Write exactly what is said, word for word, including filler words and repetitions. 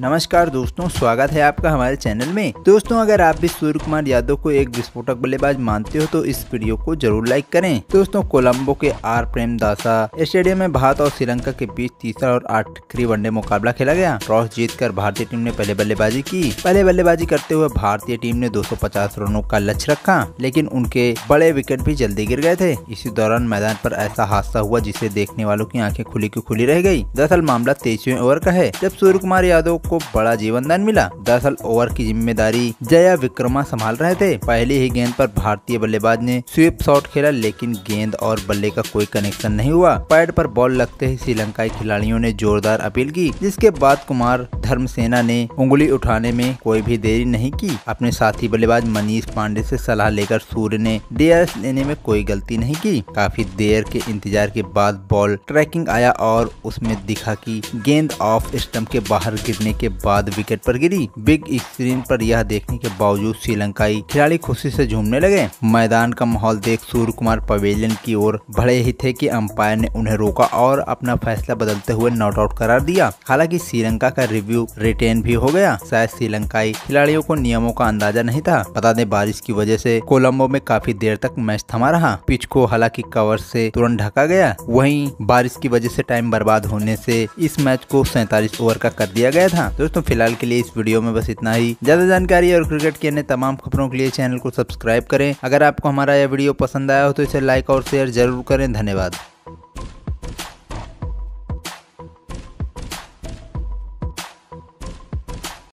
नमस्कार दोस्तों, स्वागत है आपका हमारे चैनल में। दोस्तों, अगर आप भी सूर्यकुमार यादव को एक विस्फोटक बल्लेबाज मानते हो तो इस वीडियो को जरूर लाइक करें। दोस्तों, कोलंबो के आर प्रेम दासा स्टेडियम में भारत और श्रीलंका के बीच तीसरा और आखिरी वनडे मुकाबला खेला गया। टॉस जीतकर भारतीय टीम ने पहले बल्लेबाजी की। पहले बल्लेबाजी करते हुए भारतीय टीम ने दो सौ पचास रनों का लक्ष्य रखा, लेकिन उनके बड़े विकेट भी जल्दी गिर गए थे। इसी दौरान मैदान पर ऐसा हादसा हुआ जिसे देखने वालों की आंखें खुली की खुली रह गयी। दरअसल मामला तेईसवें ओवर का है, जब सूर्यकुमार यादव को बड़ा जीवनदान मिला। दरअसल ओवर की जिम्मेदारी जया विक्रमा संभाल रहे थे। पहले ही गेंद पर भारतीय बल्लेबाज ने स्वीप शॉट खेला, लेकिन गेंद और बल्ले का कोई कनेक्शन नहीं हुआ। पैड पर बॉल लगते ही श्रीलंकाई खिलाड़ियों ने जोरदार अपील की, जिसके बाद कुमार धर्मसेना ने उंगली उठाने में कोई भी देरी नहीं की। अपने साथी बल्लेबाज मनीष पांडे से सलाह लेकर सूर्य ने डीआरएस लेने में कोई गलती नहीं की। काफी देर के इंतजार के बाद बॉल ट्रैकिंग आया और उसमें दिखा की गेंद ऑफ स्टंप के बाहर गिरने के बाद विकेट पर गिरी। बिग स्क्रीन पर यह देखने के बावजूद श्रीलंकाई खिलाड़ी खुशी से झूमने लगे। मैदान का माहौल देख सूर्यकुमार पवेलियन की ओर बढ़े ही थे कि अंपायर ने उन्हें रोका और अपना फैसला बदलते हुए नॉट आउट करार दिया। हालांकि श्रीलंका का रिव्यू रिटेन भी हो गया। शायद श्रीलंकाई खिलाड़ियों को नियमों का अंदाजा नहीं था। बता दें, बारिश की वजह से कोलंबो में काफी देर तक मैच थमा रहा। पिच को हालांकि कवर से तुरंत ढका गया। वहीं बारिश की वजह से टाइम बर्बाद होने से इस मैच को सैंतालीस ओवर का कर दिया गया था। दोस्तों, फिलहाल के लिए इस वीडियो में बस इतना ही। ज्यादा जानकारी और क्रिकेट की अन्य तमाम खबरों के लिए चैनल को सब्सक्राइब करें। अगर आपको हमारा यह वीडियो पसंद आया हो तो इसे लाइक और शेयर जरूर करें। धन्यवाद।